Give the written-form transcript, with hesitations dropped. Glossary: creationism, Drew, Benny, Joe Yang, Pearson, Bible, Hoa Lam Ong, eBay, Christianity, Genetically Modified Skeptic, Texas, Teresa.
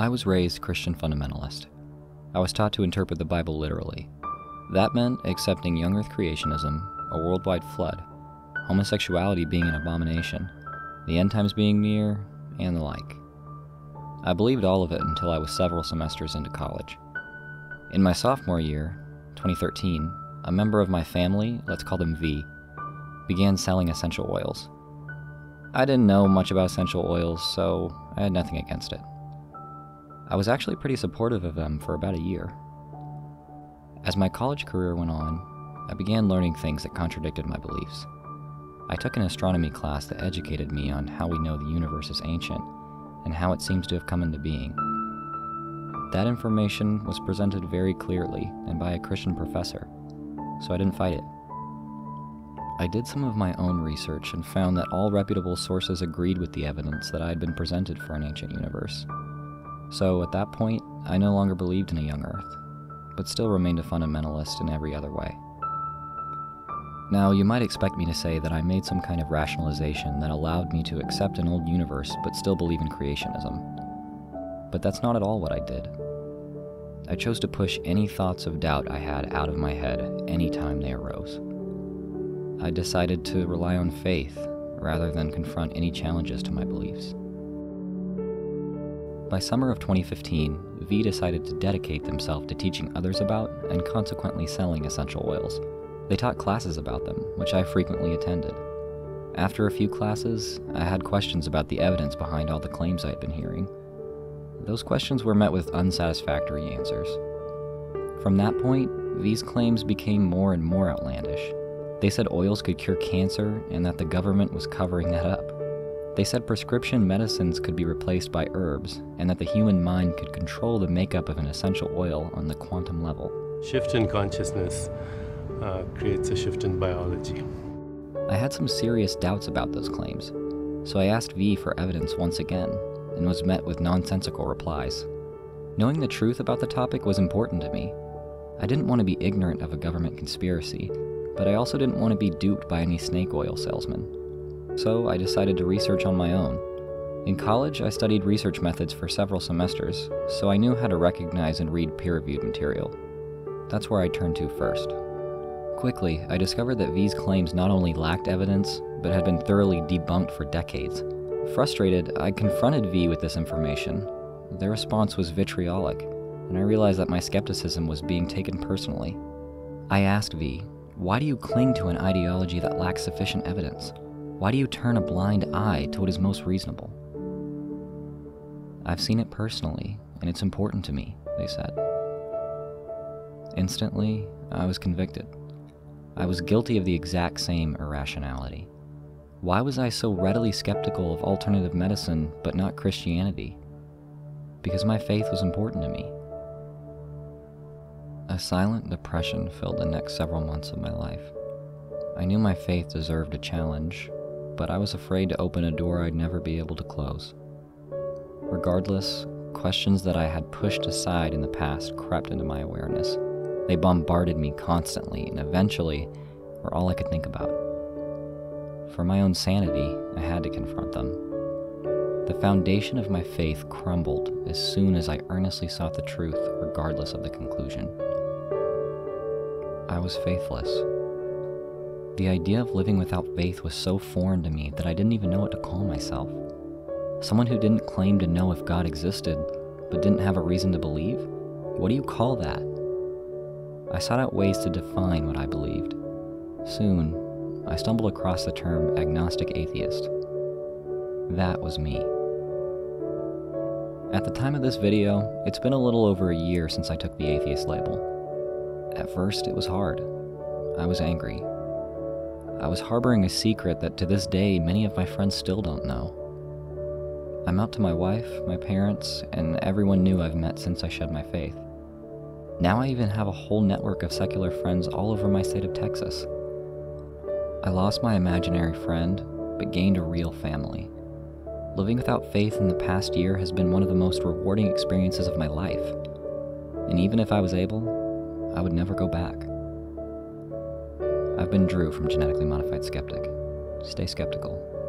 I was raised Christian fundamentalist. I was taught to interpret the Bible literally. That meant accepting young earth creationism, a worldwide flood, homosexuality being an abomination, the end times being near, and the like. I believed all of it until I was several semesters into college. In my sophomore year, 2013, a member of my family, let's call them V, began selling essential oils. I didn't know much about essential oils, so I had nothing against it. I was actually pretty supportive of them for about a year. As my college career went on, I began learning things that contradicted my beliefs. I took an astronomy class that educated me on how we know the universe is ancient and how it seems to have come into being. That information was presented very clearly and by a Christian professor, so I didn't fight it. I did some of my own research and found that all reputable sources agreed with the evidence that I had been presented for an ancient universe. So at that point, I no longer believed in a young earth, but still remained a fundamentalist in every other way. Now, you might expect me to say that I made some kind of rationalization that allowed me to accept an old universe but still believe in creationism. But that's not at all what I did. I chose to push any thoughts of doubt I had out of my head any time they arose. I decided to rely on faith rather than confront any challenges to my beliefs. By summer of 2015, V decided to dedicate themselves to teaching others about and consequently selling essential oils. They taught classes about them, which I frequently attended. After a few classes, I had questions about the evidence behind all the claims I had been hearing. Those questions were met with unsatisfactory answers. From that point, these claims became more and more outlandish. They said oils could cure cancer and that the government was covering that up. They said prescription medicines could be replaced by herbs and that the human mind could control the makeup of an essential oil on the quantum level. Shift in consciousness creates a shift in biology. I had some serious doubts about those claims, so I asked V for evidence once again, and was met with nonsensical replies. Knowing the truth about the topic was important to me. I didn't want to be ignorant of a government conspiracy, but I also didn't want to be duped by any snake oil salesman. So I decided to research on my own. In college, I studied research methods for several semesters, so I knew how to recognize and read peer-reviewed material. That's where I turned to first. Quickly, I discovered that V's claims not only lacked evidence, but had been thoroughly debunked for decades. Frustrated, I confronted V with this information. Their response was vitriolic, and I realized that my skepticism was being taken personally. I asked V, "Why do you cling to an ideology that lacks sufficient evidence? Why do you turn a blind eye to what is most reasonable?" "I've seen it personally, and it's important to me," they said. Instantly, I was convicted. I was guilty of the exact same irrationality. Why was I so readily skeptical of alternative medicine but not Christianity? Because my faith was important to me. A silent depression filled the next several months of my life. I knew my faith deserved a challenge, but I was afraid to open a door I'd never be able to close. Regardless, questions that I had pushed aside in the past crept into my awareness. They bombarded me constantly and eventually were all I could think about. For my own sanity, I had to confront them. The foundation of my faith crumbled as soon as I earnestly sought the truth, regardless of the conclusion. I was faithless. The idea of living without faith was so foreign to me that I didn't even know what to call myself. Someone who didn't claim to know if God existed, but didn't have a reason to believe? What do you call that? I sought out ways to define what I believed. Soon, I stumbled across the term agnostic atheist. That was me. At the time of this video, it's been a little over a year since I took the atheist label. At first, it was hard. I was angry. I was harboring a secret that to this day, many of my friends still don't know. I'm out to my wife, my parents, and everyone new I've met since I shed my faith. Now I even have a whole network of secular friends all over my state of Texas. I lost my imaginary friend, but gained a real family. Living without faith in the past year has been one of the most rewarding experiences of my life. And even if I was able, I would never go back. I've been Drew from Genetically Modified Skeptic. Stay skeptical.